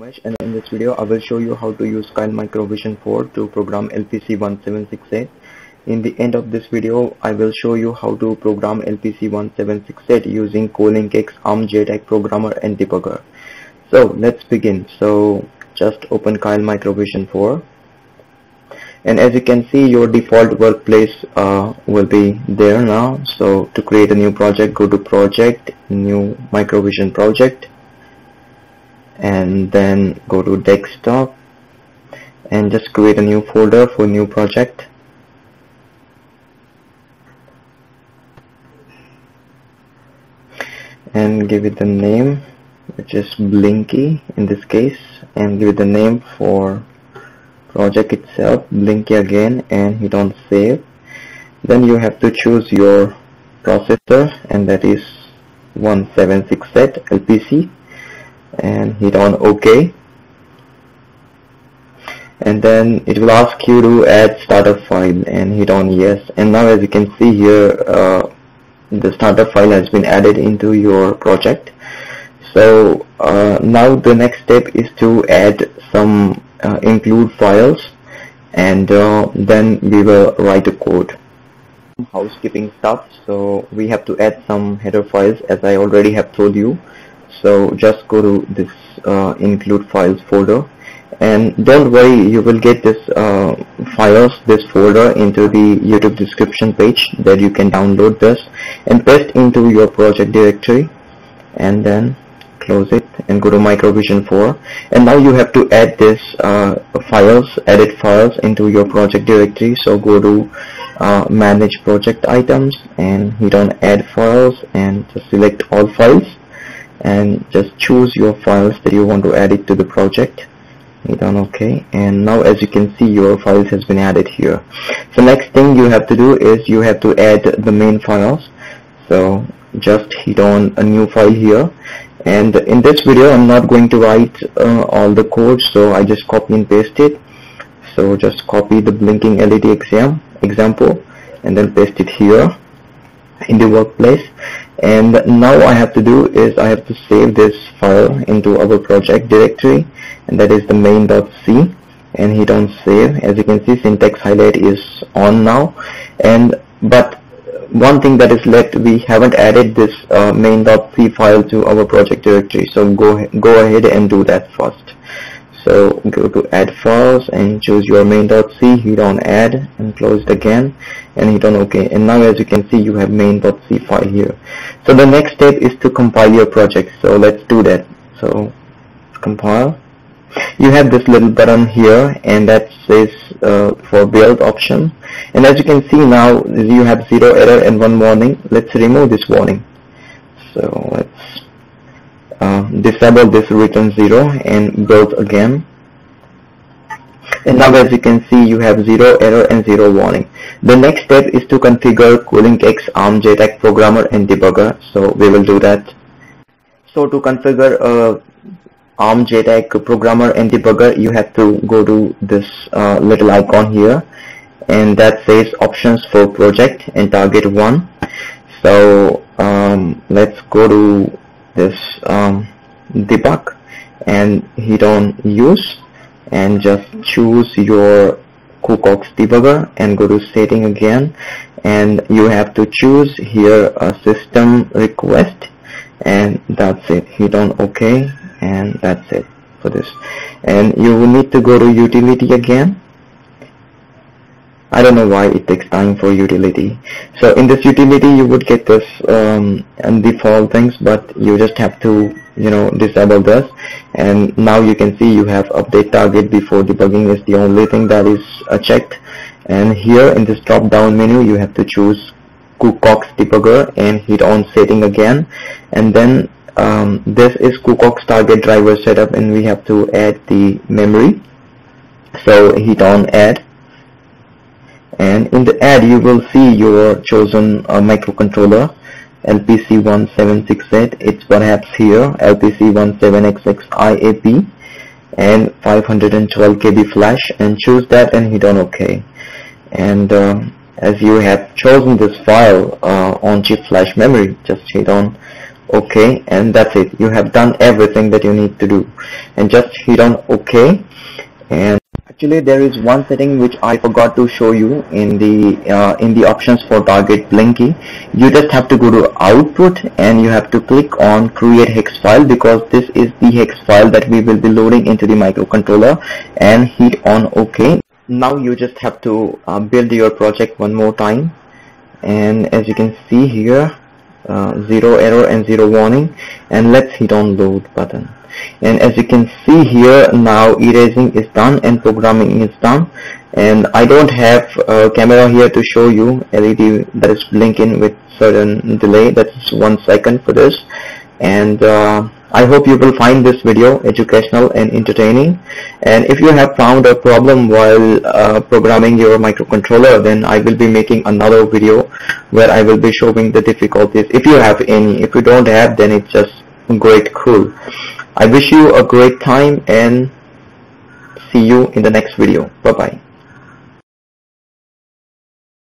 much, and in this video I will show you how to use Keil MicroVision4 to program LPC1768. In the end of this video I will show you how to program LPC1768 using CoLinkEx ARM JTAG Programmer and Debugger. So let's begin. So just open Keil MicroVision4, and as you can see your default workplace will be there now. So to create a new project, go to project, new MicroVision project, and then go to desktop and just create a new folder for new project. And give it the name, which is Blinky in this case, and give it the name for project itself, Blinky again, and hit on save. Then you have to choose your processor, and that is 1768 LPC, and hit on OK. And then it will ask you to add startup file, and hit on yes. And now as you can see here, the startup file has been added into your project. So now the next step is to add some include files, and then we will write a code. Housekeeping stuff, so we have to add some header files, as I already have told you. So just go to this include files folder, and don't worry, you will get this folder into the YouTube description page that you can download this and paste into your project directory, and then close it and go to MicroVision4. And now you have to add this edit files into your project directory. So go to manage project items and hit on add files, and just select all files and just choose your files that you want to add it to the project. Hit on OK, and now as you can see your files has been added here. So next thing you have to do is you have to add the main files. So just hit on a new file here, and in this video I'm not going to write all the code, so I just copy and paste it. So just copy the blinking LED example and then paste it here in the workplace. And now I have to do is I have to save this file into our project directory, and that is the main.c, and hit on save. As you can see, syntax highlight is on now, but one thing that is left, we haven't added this main.c file to our project directory, so go ahead and do that first. So go to add files and choose your main.c, hit on add and close it again, and hit on OK. And now as you can see you have main.c file here. So the next step is to compile your project. So let's do that. So compile. You have this little button here, and that says for build option. And as you can see now you have 0 error and 1 warning. Let's remove this warning. So let's disable this return 0 and build again. And now as you can see you have 0 error and 0 warning. The next step is to configure CoLinkEx ARM JTAG Programmer and Debugger. So we will do that. So to configure ARM JTAG Programmer and Debugger, you have to go to this little icon here, and that says options for project and target 1. So let's go to this debug and hit on use, and just choose your Kukox debugger and go to setting again, and you have to choose here a system request, and that's it. Hit on OK, and that's it for this. And you will need to go to utility again. I don't know why it takes time for utility. So in this utility you would get this default things, but you just have to, you know, disable this. And now you can see you have update target before debugging is the only thing that is checked. And here in this drop down menu you have to choose Kukox debugger and hit on setting again, and then this is Kukox target driver setup, and we have to add the memory. So hit on add, and in the add you will see your chosen microcontroller LPC1768. It's perhaps here LPC17XXIAP and 512 KB flash, and choose that and hit on OK. And as you have chosen this file on chip flash memory, just hit on OK, and that's it. You have done everything that you need to do, and just hit on OK. And actually, there is one setting which I forgot to show you in the options for target blinky. You just have to go to output and you have to click on create hex file, because this is the hex file that we will be loading into the microcontroller, and hit on OK. Now you just have to build your project one more time, and as you can see here, zero error and zero warning, and let's hit on load button. And as you can see here, now erasing is done and programming is done, and I don't have a camera here to show you LED that is blinking with certain delay, that's 1 second for this. And I hope you will find this video educational and entertaining. And if you have found a problem while programming your microcontroller, then I will be making another video where I will be showing the difficulties, if you have any. If you don't have, then it's just great cool. I wish you a great time and see you in the next video. Bye bye.